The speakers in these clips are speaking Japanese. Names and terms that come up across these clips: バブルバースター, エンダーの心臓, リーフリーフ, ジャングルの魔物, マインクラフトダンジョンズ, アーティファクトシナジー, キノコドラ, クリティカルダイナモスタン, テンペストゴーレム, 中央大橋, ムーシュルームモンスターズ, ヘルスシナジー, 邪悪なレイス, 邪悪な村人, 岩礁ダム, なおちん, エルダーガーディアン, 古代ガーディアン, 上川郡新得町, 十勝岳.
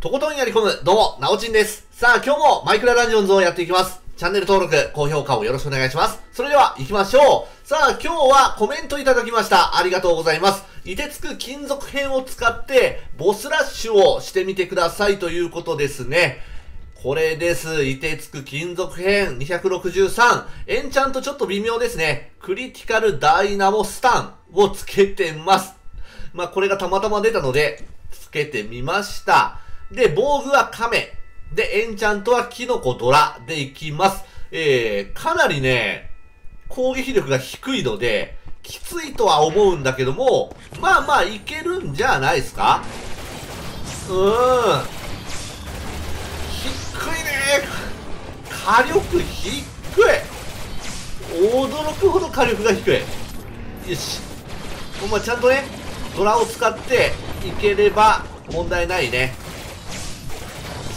とことんやり込む、どうも、なおちんです。さあ、今日もマイクラダンジョンズをやっていきます。チャンネル登録、高評価をよろしくお願いします。それでは、行きましょう。さあ、今日はコメントいただきました。ありがとうございます。凍てつく金属片を使って、ボスラッシュをしてみてくださいということですね。これです。凍てつく金属片263。エンチャントちょっと微妙ですね。クリティカルダイナモスタンをつけてます。まあ、これがたまたま出たので、つけてみました。で、防具は亀。で、エンチャントはキノコドラでいきます。かなりね、攻撃力が低いので、きついとは思うんだけども、まあまあいけるんじゃないですか？低いね。火力低い。驚くほど火力が低い。よし。ほんまちゃんとね、ドラを使っていければ問題ないね。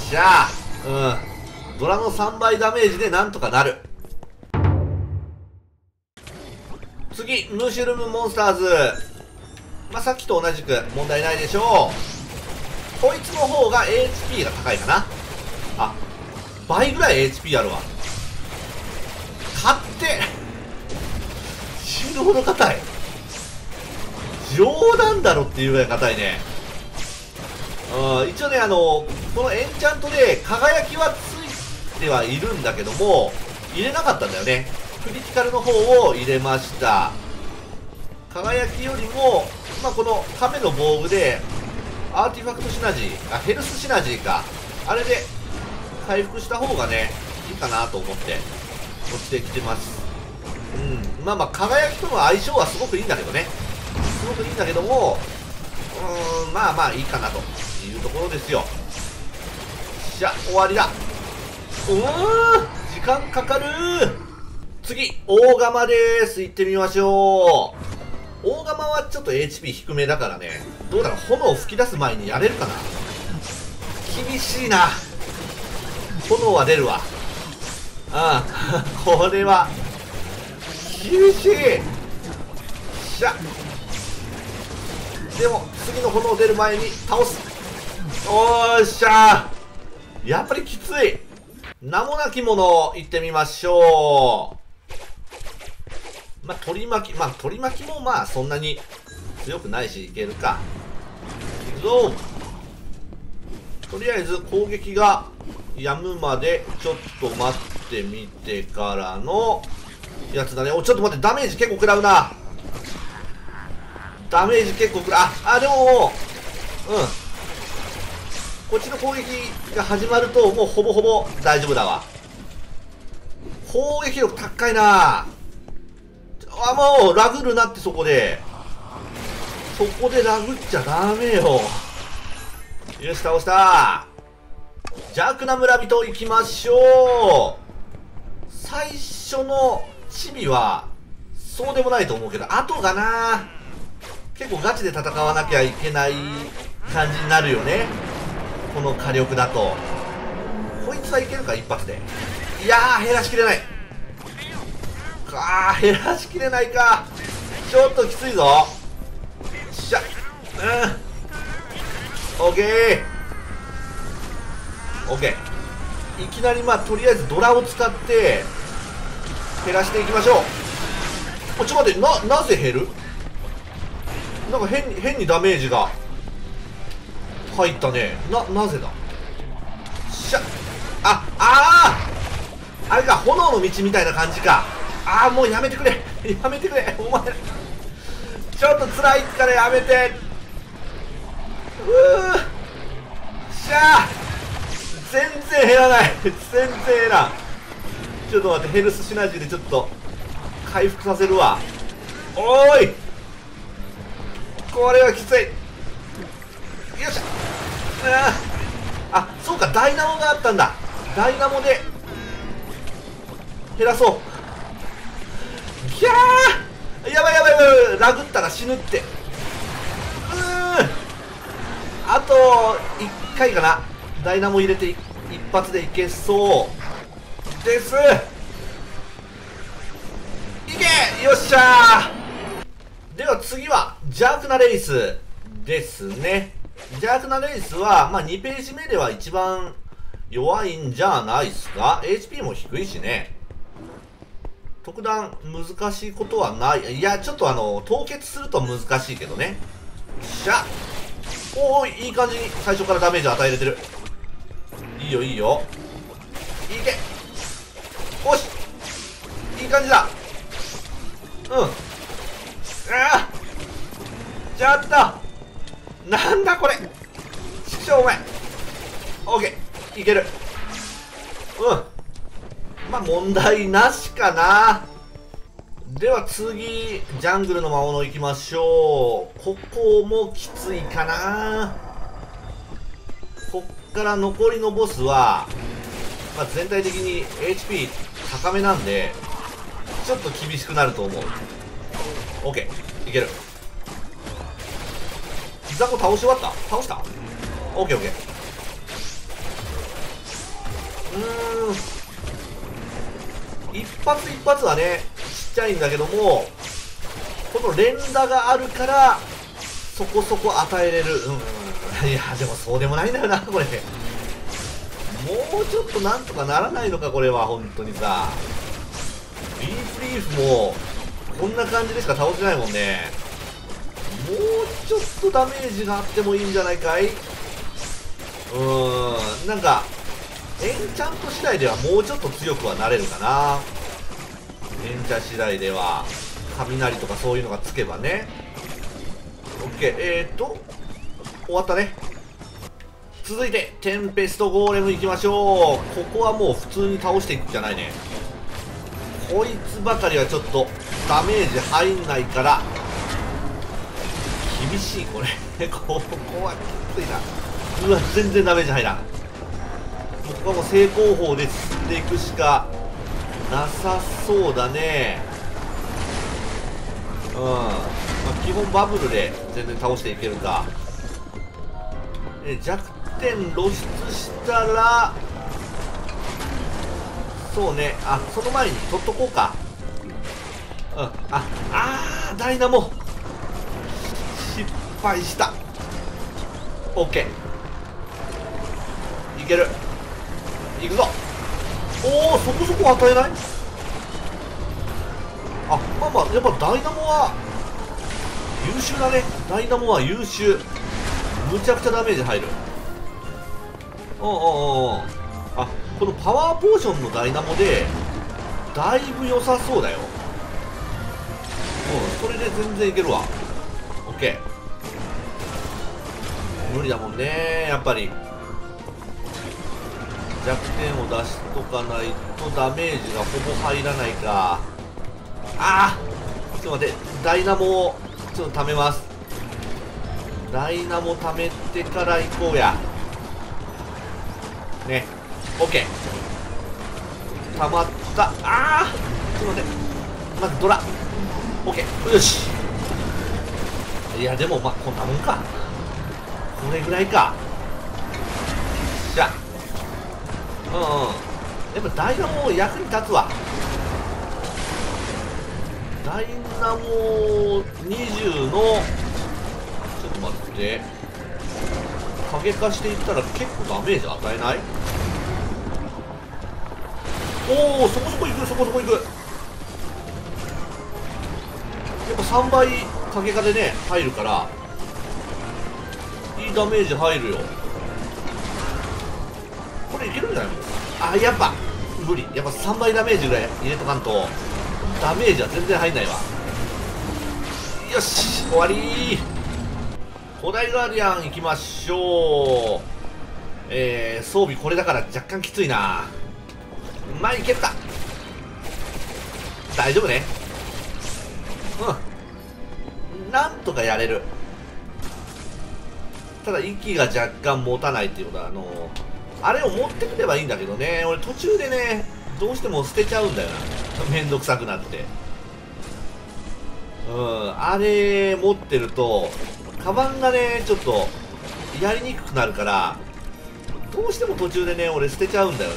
じゃあ、ドラの3倍ダメージでなんとかなる。次、ムーシュルームモンスターズ。まあ、さっきと同じく問題ないでしょう。こいつの方が HP が高いかな。あ、倍ぐらい HP あるわ。勝手死ぬほど硬い。冗談だろっていうぐらい硬いね。一応ね、このエンチャントで輝きはついてはいるんだけども、入れなかったんだよね。クリティカルの方を入れました。輝きよりも、まあ、この亀の防具で、アーティファクトシナジー、あ、ヘルスシナジーか。あれで回復した方がね、いいかなと思って、落ちてきてます。うん。まあまあ、輝きとの相性はすごくいいんだけどね。すごくいいんだけども、まあまあいいかなというところですよ。じゃあ終わりだ。時間かかる。次、大釜です。行ってみましょう。大釜はちょっと HP 低めだからね、どうだろう。炎を吹き出す前にやれるかな。厳しいな。炎は出るわ。うんこれは厳しい。じゃあでも次の炎出る前に倒す。おーっしゃー。やっぱりきつい。名もなきものいってみましょう。まあ、取り巻き、まあ、取り巻きもまあそんなに強くないしいけるか。いくぞ。とりあえず攻撃がやむまでちょっと待ってみてからのやつだね。お、ちょっと待って、ダメージ結構食らうな。ダメージ結構くら、あ、でも、こっちの攻撃が始まると、もうほぼほぼ大丈夫だわ。攻撃力高いなぁ。あ、もう、ラグるなって、そこで。そこでラグっちゃダメよ。よし、倒した。邪悪な村人行きましょう。最初のチビは、そうでもないと思うけど、後がなぁ。結構ガチで戦わなきゃいけない感じになるよね。この火力だと。こいつはいけるか、一発で。いやー、減らしきれない。あー、減らしきれないか。ちょっときついぞ。よっしゃ。オッケー。オッケー。いきなり、まあ、とりあえずドラを使って、減らしていきましょう。ちょっと待って、なぜ減る？なんか変にダメージが入ったね。なぜだ。しゃ、あれか、炎の道みたいな感じか。ああ、もうやめてくれやめてくれお前ちょっと辛いからやめて。しゃあ、全然減らない。全然減らん。ちょっと待って、ヘルスシナジーでちょっと回復させるわ。おーい、これはきつい。よっしゃ。あ、そうか、ダイナモがあったんだ。ダイナモで減らそう。ギャー、やばい、ラグったら死ぬって。あと1回かな。ダイナモ入れて一発でいけそうです。いけ、よっしゃー。では次は邪悪なレイスですね。邪悪なレイスは、まあ、2ページ目では一番弱いんじゃないっすか。 HP も低いしね。特段難しいことはない。いや、ちょっと凍結すると難しいけどね。よっしゃ。おー、いい感じに最初からダメージ与えれてる。いいよいいよ、いけ。おし、いい感じだ。うん。あー、ちゃった。なんだこれ、ちくしょう。お前オッケー、いける。うん、まあ問題なしかな。では次、ジャングルの魔物いきましょう。ここもきついかな。こっから残りのボスは、まあ、全体的に HP 高めなんでちょっと厳しくなると思う。 OK、 いける。ひざこ倒し終わった。倒した。 OKOK、OK OK、一発一発はねちっちゃいんだけども、この連打があるからそこそこ与えれる。いやでもそうでもないんだよなこれ。もうちょっとなんとかならないのかこれは。本当にさ、リーフリーフもこんな感じでしか倒せないもんね。もうちょっとダメージがあってもいいんじゃないかい。なんかエンチャント次第ではもうちょっと強くはなれるかな。エンチャ次第では雷とかそういうのがつけばね。 OK、終わったね。続いてテンペストゴーレムいきましょう。ここはもう普通に倒していくんじゃないね。こいつばかりはちょっとダメージ入んないから厳しいこれ。ここはきついな。うわ、全然ダメージ入らん。ここはもう正攻法で進んでいくしかなさそうだね。まあ、基本バブルで全然倒していけるか。弱点露出したらそうね。あ、その前に取っとこうか。うん、あーダイナモ失敗した。 OK、 いける。いくぞ。おお、そこそこ与えない。あ、まあまあやっぱダイナモは優秀だね。ダイナモは優秀。むちゃくちゃダメージ入る。あ、このパワーポーションのダイナモでだいぶ良さそうだよ。うん、それで全然いけるわ。 OK、 無理だもんねやっぱり。弱点を出しとかないとダメージがほぼ入らないか。あー、ちょっと待って、ダイナモをちょっと貯めます。ダイナも貯めてから行こうやね。 OK、 溜まった。あー、ちょっと待って、まずドラ。 OK、 よし。いやでもまあこんなもんか、これぐらいか。じゃあ、やっぱダイナモ役に立つわ。ダイナモ20の待って、影化していったら結構ダメージ与えない。おお、そこそこいく、そこそこいく。やっぱ3倍影化でね入るからいいダメージ入るよ。これいけるんじゃないの。あ、やっぱ無理。やっぱ3倍ダメージぐらい入れとかんとダメージは全然入んないわ。よし、終わりー。古代ガーディアン行きましょう。装備これだから若干きついな。まあいけるか、大丈夫ね。なんとかやれる。ただ息が若干持たないっていうことは、あれを持ってくればいいんだけどね。俺途中でねどうしても捨てちゃうんだよな、めんどくさくなって。あれ持ってるとカバンがねちょっとやりにくくなるからどうしても途中でね俺捨てちゃうんだよね。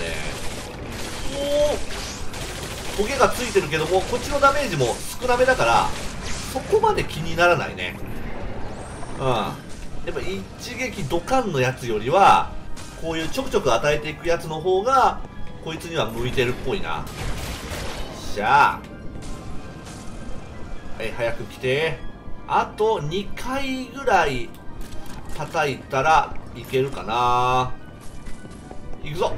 おお、焦げがついてるけどもこっちのダメージも少なめだからそこまで気にならないね。やっぱ一撃ドカンのやつよりはこういうちょくちょく与えていくやつの方がこいつには向いてるっぽいな。しゃあ、はい、早く来て。あと2回ぐらい叩いたらいけるかな。いくぞ。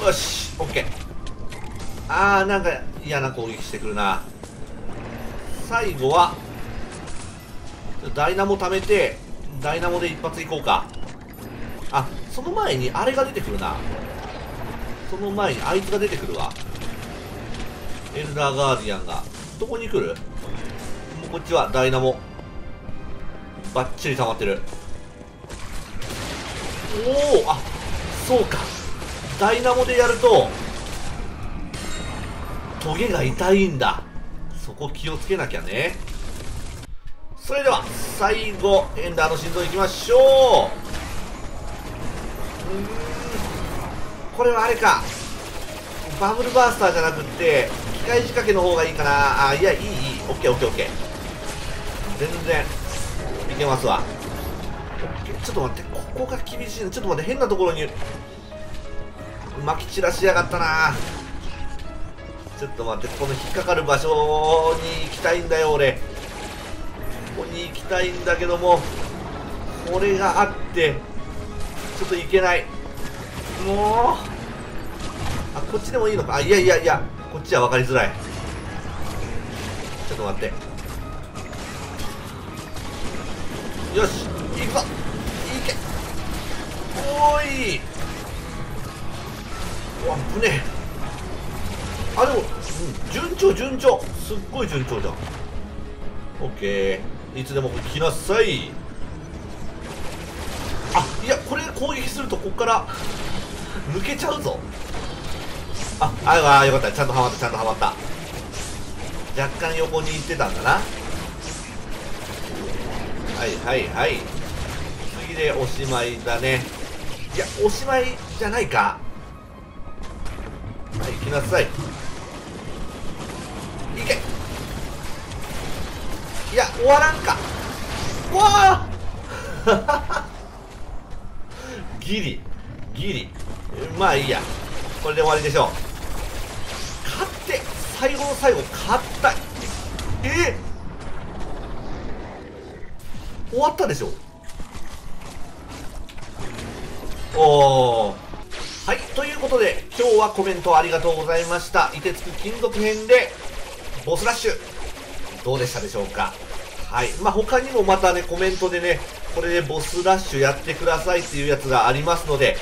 うん、よし、オッケー。あー、なんか嫌な攻撃してくるな。最後はダイナモ貯めて、ダイナモで一発いこうか。あ、その前にあれが出てくるな。その前にあいつが出てくるわ。エルダーガーディアンがどこに来る？もうこっちはダイナモバッチリ溜まってる。おお、あ、そうか、ダイナモでやるとトゲが痛いんだ。そこ気をつけなきゃね。それでは最後エンダーの心臓いきましょう。これはあれか、バブルバースターじゃなくって機械仕掛けの方がいいかな。あ、いや、いい、いい、オッケーオッケーオッケー、全然いけますわ。ちょっと待って、ここが厳しいな。ちょっと待って、変なところに撒き散らしやがったな。ちょっと待って、この引っかかる場所に行きたいんだよ俺。ここに行きたいんだけども、これがあってちょっと行けない。もう、あ、こっちでもいいのか。あ、いやいやいや、こっちは分かりづらい。ちょっと待って、よし、行くぞ、行け。おーい、お、あぶねえ。あ、でも、うん、順調順調、すっごい順調じゃん。オッケー、いつでも来なさい。あ、いや、これ攻撃するとこっから抜けちゃうぞ。ああ、よかった、ちゃんとはまった、ちゃんとはまった。若干横に行ってたんだな。はいはいはい、次でおしまいだね。いや、おしまいじゃないか。はい、来なさい、いけ。いや、終わらんか。わあギリギリ、まあいいや、これで終わりでしょう。勝って、最後の最後勝った。終わったでしょ。おー、はい、ということで今日はコメントありがとうございました。凍てつく金属編でボスラッシュどうでしたでしょうか。はい、まあ他にもまたね、コメントでね、これでボスラッシュやってくださいっていうやつがありますので、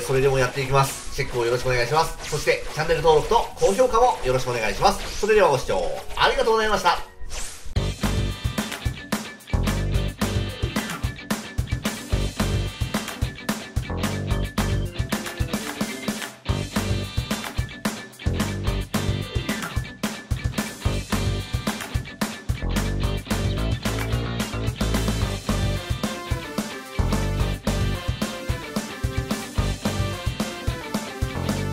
それでもやっていきます。チェックをよろしくお願いします。そしてチャンネル登録と高評価もよろしくお願いします。それではご視聴ありがとうございました。